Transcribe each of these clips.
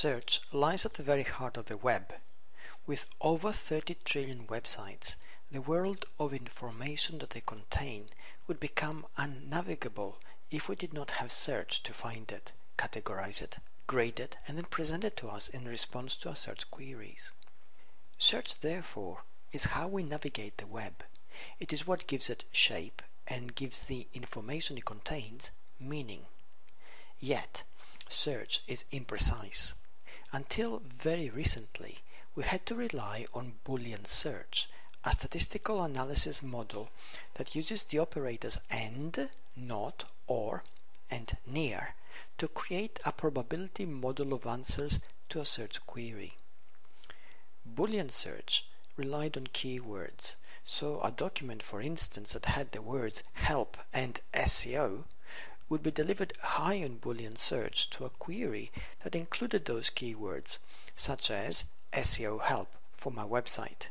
search lies at the very heart of the web. With over 30 trillion websites, the world of information that they contain would become unnavigable if we did not have search to find it, categorize it, grade it, and then present it to us in response to our search queries. Search, therefore, is how we navigate the web. It is what gives it shape and gives the information it contains meaning. Yet, search is imprecise. Until very recently, we had to rely on Boolean search, a statistical analysis model that uses the operators AND, NOT, OR, and NEAR to create a probability model of answers to a search query. Boolean search relied on keywords, so a document, for instance, that had the words help and SEO would be delivered high on Boolean search to a query that included those keywords, such as SEO help for my website.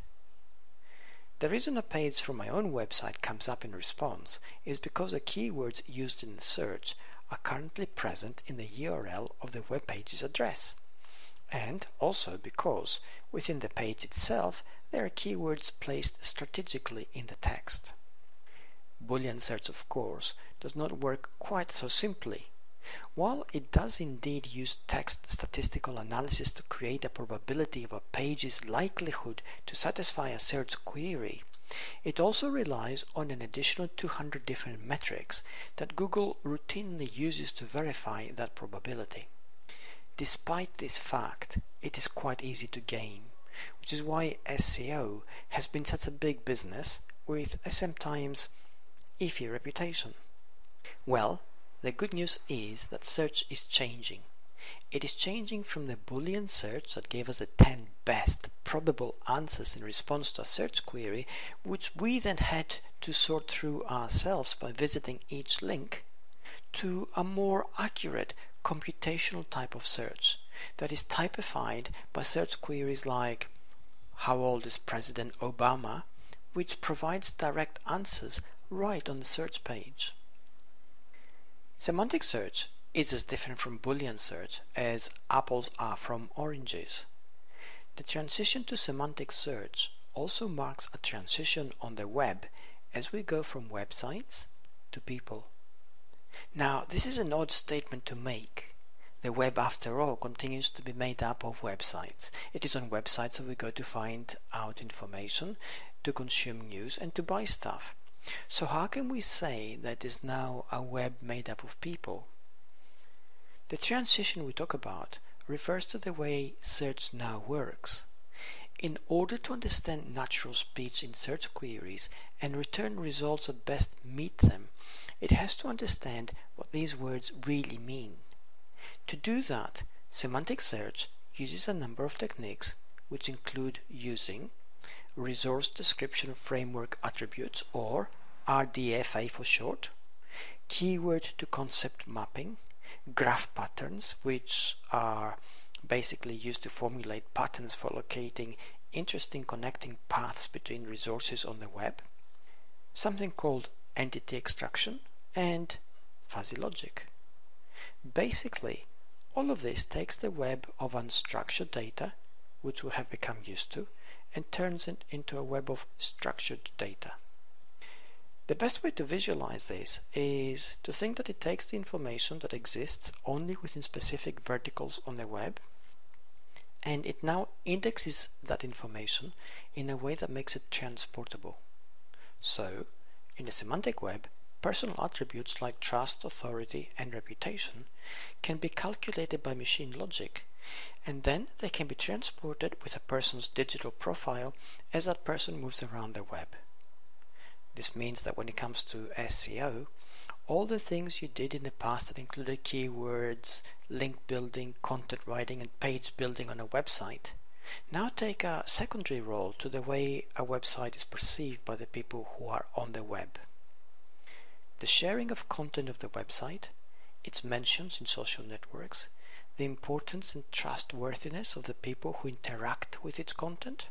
The reason a page from my own website comes up in response is because the keywords used in the search are currently present in the URL of the web page's address, and also because within the page itself there are keywords placed strategically in the text. Boolean search, of course, does not work quite so simply. While it does indeed use text statistical analysis to create a probability of a page's likelihood to satisfy a search query, it also relies on an additional 200 different metrics that Google routinely uses to verify that probability. Despite this fact, it is quite easy to game, which is why SEO has been such a big business with a sometimes iffy reputation. Well, the good news is that search is changing. It is changing from the Boolean search that gave us the 10 best probable answers in response to a search query, which we then had to sort through ourselves by visiting each link, to a more accurate computational type of search that is typified by search queries like "How old is President Obama?", which provides direct answers right on the search page. Semantic search is as different from Boolean search as apples are from oranges. The transition to semantic search also marks a transition on the web as we go from websites to people. Now, this is an odd statement to make. The web, after all, continues to be made up of websites. It is on websites that we go to find out information, to consume news, and to buy stuff. So how can we say that is now a web made up of people? The transition we talk about refers to the way search now works. In order to understand natural speech in search queries and return results that best meet them, it has to understand what these words really mean. To do that, semantic search uses a number of techniques, which include using Resource Description Framework Attributes, or RDFa for short, Keyword to Concept Mapping, Graph Patterns, which are basically used to formulate patterns for locating interesting connecting paths between resources on the web, something called Entity Extraction, and Fuzzy Logic. Basically, all of this takes the web of unstructured data, which we have become used to, and turns it into a web of structured data. The best way to visualize this is to think that it takes the information that exists only within specific verticals on the web, and it now indexes that information in a way that makes it transportable. So, in a semantic web, personal attributes like trust, authority, and reputation can be calculated by machine logic, and then they can be transported with a person's digital profile as that person moves around the web. This means that when it comes to SEO, all the things you did in the past that included keywords, link building, content writing, and page building on a website now take a secondary role to the way a website is perceived by the people who are on the web. The sharing of content of the website, its mentions in social networks, the importance and trustworthiness of the people who interact with its content,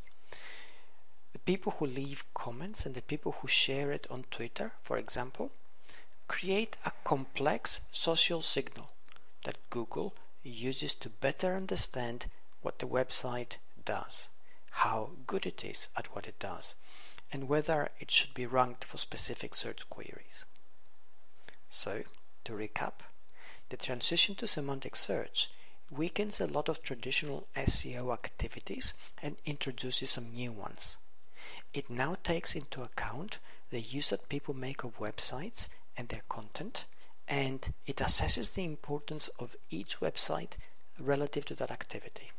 the people who leave comments and the people who share it on Twitter, for example, create a complex social signal that Google users to better understand what the website does, how good it is at what it does, and whether it should be ranked for specific search queries. So, to recap, the transition to semantic search weakens a lot of traditional SEO activities and introduces some new ones. It now takes into account the use that people make of websites and their content, and it assesses the importance of each website relative to that activity.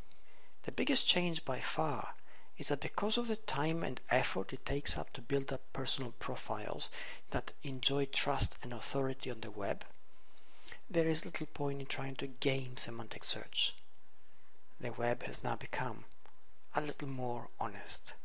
The biggest change by far is that because of the time and effort it takes up to build up personal profiles that enjoy trust and authority on the web, there is little point in trying to game semantic search. The web has now become a little more honest.